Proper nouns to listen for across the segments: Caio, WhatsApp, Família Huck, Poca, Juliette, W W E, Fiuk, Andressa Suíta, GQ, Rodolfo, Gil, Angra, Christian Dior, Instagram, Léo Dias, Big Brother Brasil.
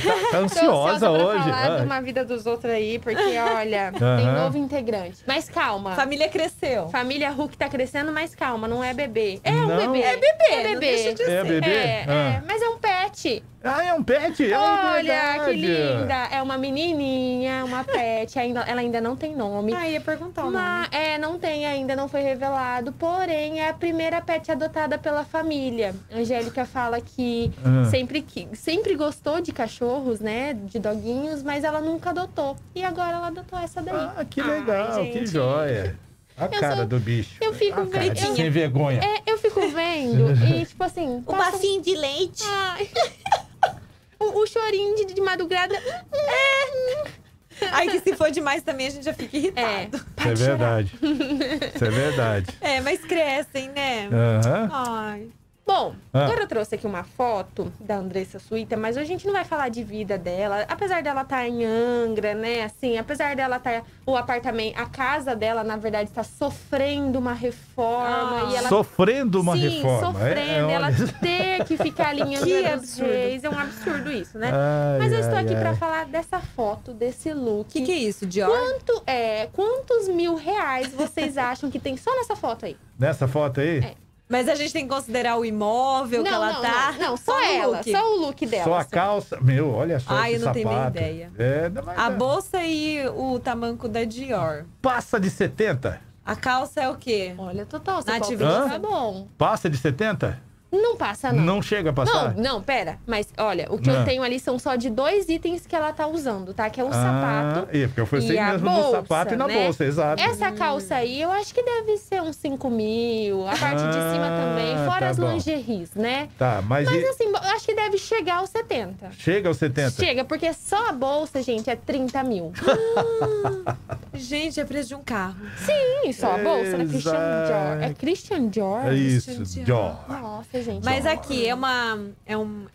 Você tá ansiosa hoje. Eu tô falar de uma vida dos outros aí, porque olha, tem novo integrante. Mas calma. Família cresceu. Família Huck tá crescendo, mas calma, não é bebê. É um bebê. É bebê, não deixa de ser. É bebê? É, mas é um pet. Ah, é um pet? Olha, que linda. É uma menininha, uma pet. Ela ainda não tem nome. Ah, ia perguntar o nome. É, não tem ainda, não foi revelado. Porém, é a primeira pet adotada pela família. A Angélica fala que sempre gostou de cachorros, né? De doguinhos, mas ela nunca adotou. E agora ela adotou essa daí. Ah, que legal, que joia. A cara do bicho. Eu fico vendo. Sem vergonha. É, eu fico vendo e, tipo assim. O bacinho de leite. Ai. O chorinho de madrugada. Aí que se for demais também a gente já fica irritado. É verdade. Isso é verdade. É, mas crescem, né? Ai. Bom, agora eu trouxe aqui uma foto da Andressa Suíta, mas hoje a gente não vai falar de vida dela. Apesar dela estar em Angra, né, assim, apesar dela estar... O apartamento, a casa dela, na verdade, está sofrendo uma reforma. E ela... Sofrendo uma reforma? Sim, sofrendo. Ela ter que ficar ali em Angra às vezes. É um absurdo isso, né? Ai, mas eu estou aqui para falar dessa foto, desse look. O que é isso, Dior? Quantos R$1000 vocês acham que tem só nessa foto aí? Nessa foto aí? É. Mas a gente tem que considerar o imóvel que ela tá. Não, só ela, só o look dela. Só a calça. Meu, olha só esse sapato. Ai, eu não tenho nem ideia. É, a bolsa e o tamanco da Dior. Passa de 70? A calça é o quê? Olha, total, você pode tá bom. Passa de 70? Não passa, não. Não chega a passar? Não, pera. Mas, olha, o que eu tenho ali são só de 2 itens que ela tá usando, tá? Que é um sapato porque eu fui sem mesmo bolsa, no sapato e na bolsa, exato. Essa calça aí, eu acho que deve ser uns 5.000. A parte de cima também, fora as lingeries, né? Tá, mas assim, eu acho que deve chegar aos 70. Chega aos 70? Chega, porque só a bolsa, gente, é 30.000. Gente, é preço de um carro. Sim, só a bolsa, né? Christian Dior. É Christian Dior? É isso, Dior. Nossa, gente. Mas aqui, é um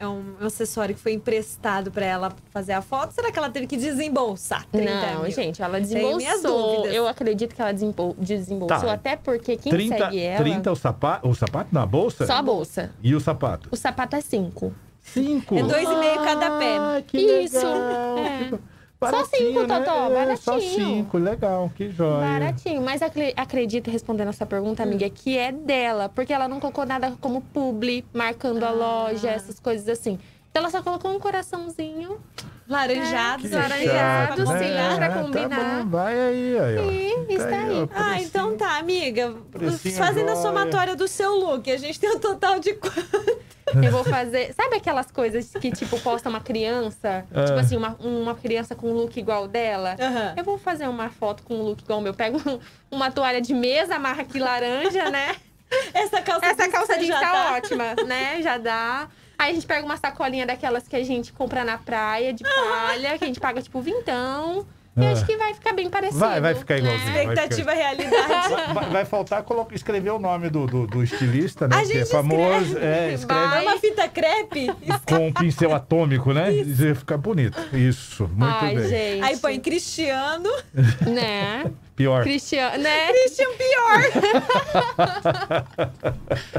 acessório que foi emprestado pra ela fazer a foto? Será que ela teve que desembolsar 30 mil? Gente, ela desembolsou. Eu acredito que ela desembolsou, até porque quem segue ela... 30 o sapato na bolsa? Só a bolsa. E o sapato? O sapato é 5. 5? É 2,5 cada pé. Ah, que isso. Legal. Baratinho, só 5, né? Totó, baratinho. Só 5, legal, que joia. Baratinho, mas acredito, respondendo essa pergunta, amiga, que é dela. Porque ela não colocou nada como publi, marcando a loja, essas coisas assim. Então ela só colocou um coraçãozinho. Laranjado, sim, pra combinar. Tá bom, vai aí. E está aí. Ah, então tá, amiga. Fazendo a somatória do seu look, a gente tem um total de quanto? Eu vou fazer... Sabe aquelas coisas que, tipo, posta uma criança? Tipo assim, uma criança com um look igual dela? Eu vou fazer uma foto com um look igual o meu. Pego uma toalha de mesa, amarra aqui laranja, né? Essa calça jeans tá ótima, né? Já dá. Aí a gente pega uma sacolinha daquelas que a gente compra na praia, de palha, que a gente paga, tipo, vintão. Eu acho que vai ficar bem parecido. Vai ficar igualzinho. Expectativa, realidade. Vai faltar escrever o nome do estilista, né? A gente escreve uma fita crepe. Com um pincel atômico, né? E ficar bonito. Isso, muito bem. Gente. Aí põe Cristiano. Né? Pior. Christian, né? Christian pior.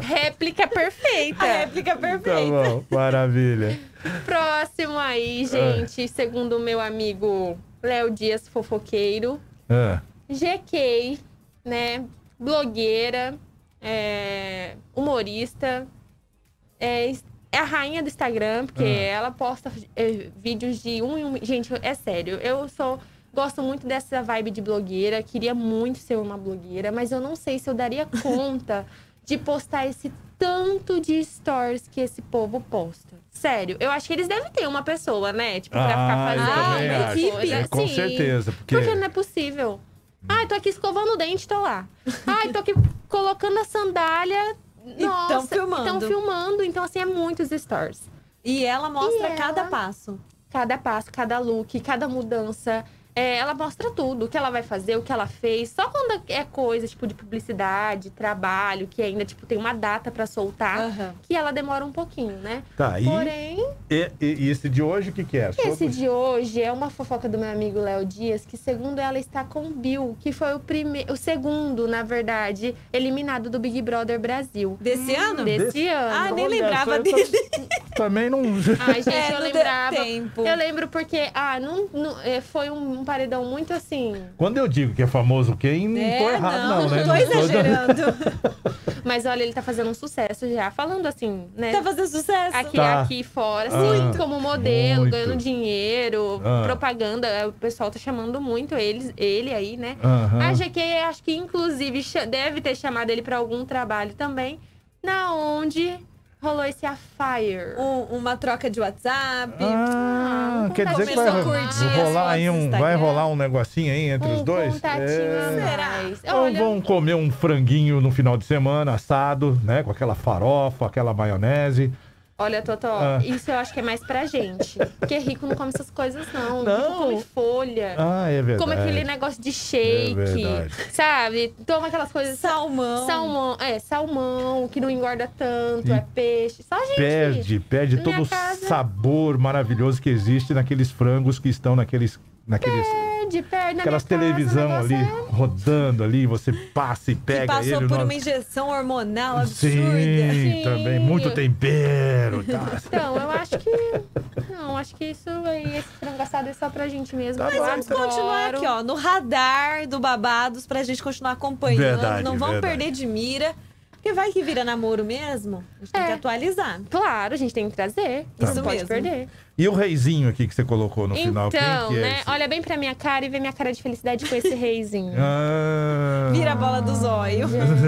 Réplica perfeita. A réplica perfeita. Tá bom, maravilha. Próximo aí, gente. Segundo o meu amigo Léo Dias, fofoqueiro. GK, né? Blogueira. Humorista. É a rainha do Instagram, porque ela posta vídeos de um em um. Gente, é sério. Gosto muito dessa vibe de blogueira, queria muito ser uma blogueira, mas eu não sei se eu daria conta de postar esse tanto de stories que esse povo posta. Sério, eu acho que eles devem ter uma pessoa, né? Tipo, pra ficar fazendo uma equipe. Com certeza. Porque não é possível. Ai, tô aqui escovando o dente, tô lá. Ai, tô aqui colocando a sandália. Nossa, estão filmando. Então, assim, é muitos stories. E ela mostra cada passo. Cada passo, cada look, cada mudança. ela mostra tudo, o que ela vai fazer, o que ela fez. Só quando é coisa, tipo, de publicidade, trabalho, que ainda, tipo, tem uma data pra soltar, que ela demora um pouquinho, né? Tá, porém... E esse de hoje, o que que é? Esse de hoje é uma fofoca do meu amigo Léo Dias, que segundo ela está com o Bill, que foi o segundo, na verdade, eliminado do Big Brother Brasil. Desse ano? Desse ano. Ah, nem lembrava dele. Também não... Ai, gente, eu lembrava. Eu lembro porque, foi um paredão muito assim... Quando eu digo que é famoso quem, não tô errado não, né? Tô exagerando. Mas olha, ele tá fazendo um sucesso já, falando assim, né? Tá fazendo sucesso. Aqui fora, assim, como modelo, ganhando dinheiro, propaganda. O pessoal tá chamando muito ele aí, né? A GQ, acho que inclusive, deve ter chamado ele pra algum trabalho também, na onde... Rolou esse affair. Uma troca de WhatsApp. Quer dizer que vai rolar um negocinho aí entre os dois? Ou vão comer um franguinho no final de semana, assado, né? Com aquela farofa, aquela maionese. Olha, Totó, isso eu acho que é mais pra gente. Porque rico não come essas coisas, não. Não come folha. Ah, é verdade. Come aquele negócio de shake, sabe? Toma aquelas coisas... Salmão, que não engorda tanto, é peixe. Só a gente... Perde todo o sabor maravilhoso que existe naqueles frangos que estão naqueles... Aquelas televisão ali, rodando ali, você passa e pega ele. Passou por uma injeção hormonal absurda. Sim, também, muito tempero. Então, eu acho que... Não, acho que isso aí, esse frango assado é só pra gente mesmo. Mas vamos continuar aqui, ó, no radar do Babados, pra gente continuar acompanhando. Verdade, não vão perder de mira. Porque vai que vira namoro mesmo, a gente tem que atualizar. Claro, a gente tem que trazer, isso não pode perder. E o reizinho aqui que você colocou no final? Então, né, olha bem pra minha cara e vê minha cara de felicidade com esse reizinho. Vira a bola do zóio. Gente,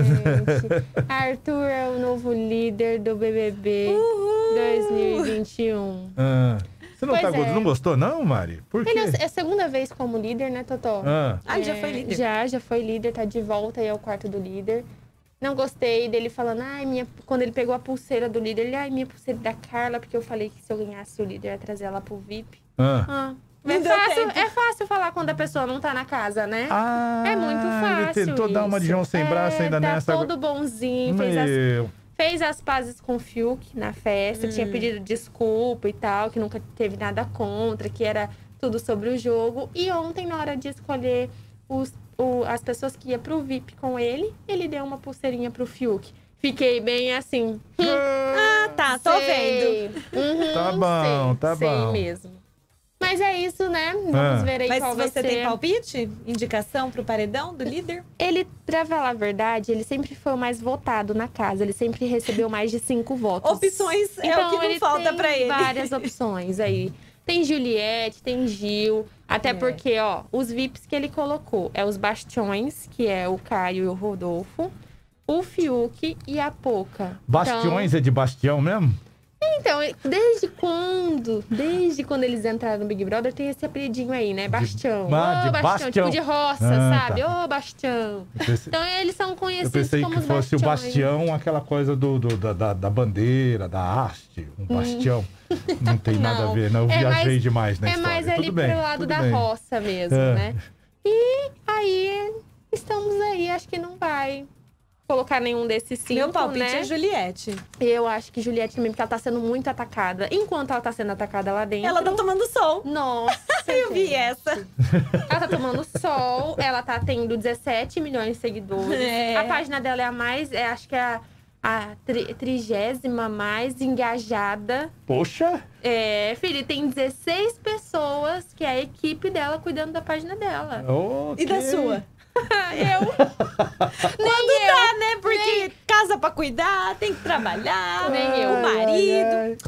Arthur é o novo líder do BBB 2021. Você não, não gostou não, Mari? Por quê? Ele é a segunda vez como líder, né, Totó? Ele já foi líder. Já foi líder, tá de volta aí ao quarto do líder. Não gostei dele falando, quando ele pegou a pulseira do líder, ele, minha pulseira da Carla, porque eu falei que se eu ganhasse o líder, eu ia trazer ela pro VIP. É fácil falar quando a pessoa não tá na casa, né? É muito fácil. Ele tentou dar uma de João sem braço ainda nessa. Todo bonzinho, fez as pazes com o Fiuk na festa, tinha pedido desculpa e tal, que nunca teve nada contra, que era tudo sobre o jogo. E ontem, na hora de escolher as pessoas que iam pro VIP com ele, ele deu uma pulseirinha pro Fiuk. Fiquei bem assim. Tô vendo. Tá bom, tá bom. Sei mesmo. Mas é isso, né? Vamos ver aí qual vai ser. Mas você tem palpite? Indicação pro paredão do líder? Ele, pra falar a verdade, ele sempre foi o mais votado na casa. Ele sempre recebeu mais de 5 votos. Opções então, é o que não falta pra ele. Várias opções aí. Tem Juliette, tem Gil. Até porque, ó, os VIPs que ele colocou é os bastiões, que é o Caio e o Rodolfo, o Fiuk e a Poca. Bastiões é de bastião mesmo? Então, desde quando eles entraram no Big Brother, tem esse apelidinho aí, né? Bastião. Bastião, tipo de roça, sabe? Bastião. Então, eles são conhecidos como bastiões. Eu pensei que fosse o bastião, aquela coisa da bandeira, da haste, um bastião. Não tem nada a ver, não. Eu viajei demais na história. É mais ali pro lado da roça mesmo, né? E aí, estamos aí. Acho que não vai colocar nenhum desses 5, né? Meu palpite é Juliette. Eu acho que Juliette também, porque ela tá sendo muito atacada. Enquanto ela tá sendo atacada lá dentro... Ela tá tomando sol. Nossa, eu vi essa. Ela tá tomando sol, ela tá tendo 17 milhões de seguidores. A página dela é a mais... acho que é a 30ª mais engajada. Poxa! Filho, tem 16 pessoas que é a equipe dela cuidando da página dela. Okay. E da sua? Quando dá, né? Porque casa pra cuidar, tem que trabalhar, o marido...